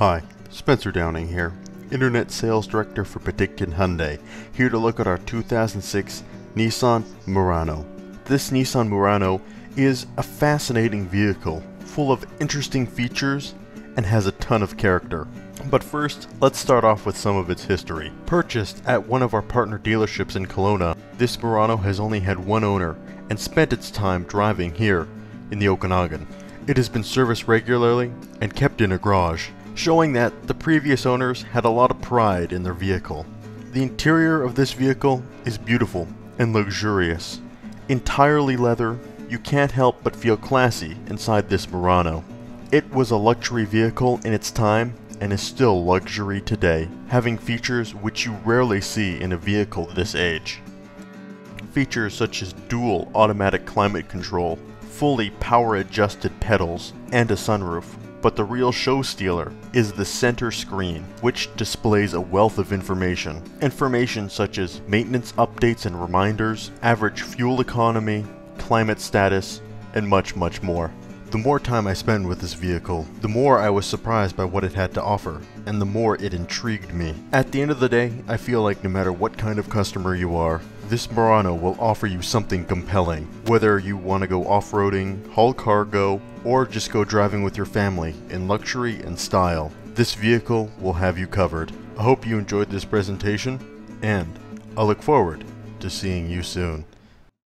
Hi, Spencer Downing here, Internet Sales Director for Penticton Hyundai, here to look at our 2006 Nissan Murano. This Nissan Murano is a fascinating vehicle, full of interesting features and has a ton of character. But first, let's start off with some of its history. Purchased at one of our partner dealerships in Kelowna, this Murano has only had one owner and spent its time driving here in the Okanagan. It has been serviced regularly and kept in a garage, showing that the previous owners had a lot of pride in their vehicle. The interior of this vehicle is beautiful and luxurious. Entirely leather, you can't help but feel classy inside this Murano. It was a luxury vehicle in its time and is still luxury today, having features which you rarely see in a vehicle this age. Features such as dual automatic climate control, fully power-adjusted pedals, and a sunroof. But the real show stealer is the center screen, which displays a wealth of information. Information such as maintenance updates and reminders, average fuel economy, climate status, and much, much more. The more time I spend with this vehicle, the more I was surprised by what it had to offer, and the more it intrigued me. At the end of the day, I feel like no matter what kind of customer you are, this Murano will offer you something compelling. Whether you want to go off-roading, haul cargo, or just go driving with your family in luxury and style, this vehicle will have you covered. I hope you enjoyed this presentation, and I look forward to seeing you soon.